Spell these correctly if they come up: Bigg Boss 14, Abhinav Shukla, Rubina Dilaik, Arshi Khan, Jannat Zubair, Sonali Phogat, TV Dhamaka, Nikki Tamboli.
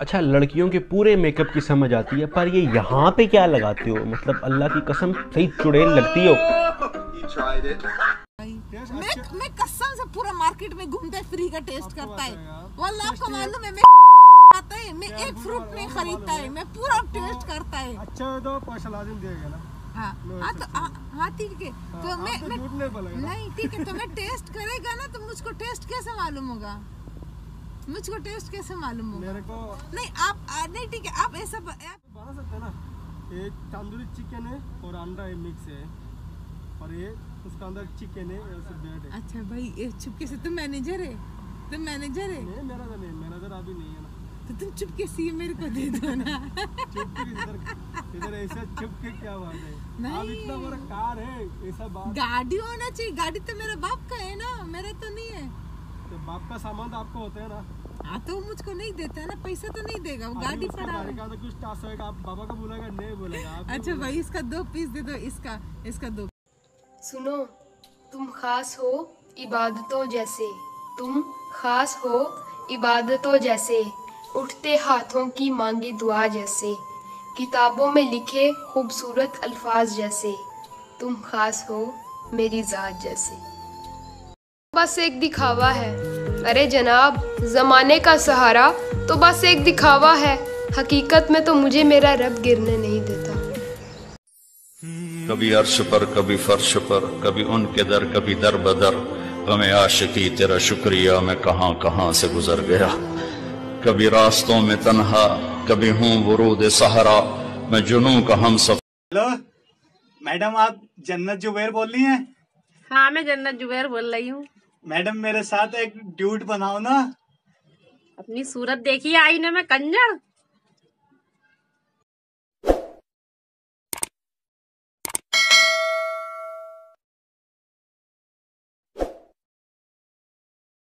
अच्छा, लड़कियों के पूरे मेकअप की समझ आती है, पर ये यहाँ पे क्या लगाते हो? मतलब अल्लाह की कसम सही चुड़ैल लगती हो। मैं कसम से पूरा मार्केट में घूमता है, फ्री का टेस्ट करता है। वल्लाह आपको मालूम है, मैं एक फ्रूट नहीं खरीदता है, मैं पूरा टेस्ट करता है। अच्छा तो पैसा लाजिम देगा ना। हाँ तो हाँ ठीक है, तो मैं नहीं ठीक है, तो मैं टेस्ट करेगा ना, तो मुझको टेस्ट कैसे मालूम होगा? मुझको टेस्ट कैसे मालूम होगा? मेरे को नहीं। आप नहीं ठीक है, आप ऐसा बता सकते ना। ये तंदूरी चिकन है और अंडा है, मिक्स है, और ये उसका अंदर चिकन है और सब ब्रेड है। अच्छा भाई, ये चुपके से, तुम मैनेजर है? तुम मैनेजर है? नहीं, मेरा तो नहीं, मैनेजर अभी नहीं है ना। तो तुम चुपके से मेरे को दे दो ना। चुपके इधर इधर ऐसा चुपके क्या बात है? आप इतना बड़ा कार है, ऐसा बात गाड़ी होना चाहिए। गाड़ी तो मेरा बाप का है ना, मेरा तो नहीं है। तो बाप का सामान तो आपको होता है ना। हाँ तो मुझको नहीं देता है ना, पैसा तो नहीं देगा वो, गाड़ी पड़ा है। तो कुछ टास्क होगा, आप बाबा का बोलेगा, नहीं बोलेगा। अच्छा भाई, इसका 2 पीस दे दो, इसका 2। सुनो, तुम खास हो इबादतों जैसे, तुम खास हो इबादतों जैसे, उठते हाथों की मांगी दुआ जैसे, किताबों में लिखे खूबसूरत अल्फाज जैसे, तुम खास हो मेरी जात जैसे। बस एक दिखावा है, अरे जनाब जमाने का सहारा तो बस एक दिखावा है, हकीकत में तो मुझे मेरा रब गिरने नहीं देता। कभी अर्श पर, कभी फर्श पर, कभी उनके दर, कभी दर बदर, गमे आशिकी तेरा शुक्रिया मैं कहां कहां से गुजर गया। कभी रास्तों में तन्हा, कभी हूं वरूद सहारा, मैं जुनूं का हम सफर। हेलो मैडम, आप जन्नत जुबैर बोल रही हैं? हाँ, मैं जन्नत जुबैर बोल रही हूँ। मैडम, मेरे साथ एक ड्यूट बनाओ ना। अपनी सूरत देखी आईने में कंजर।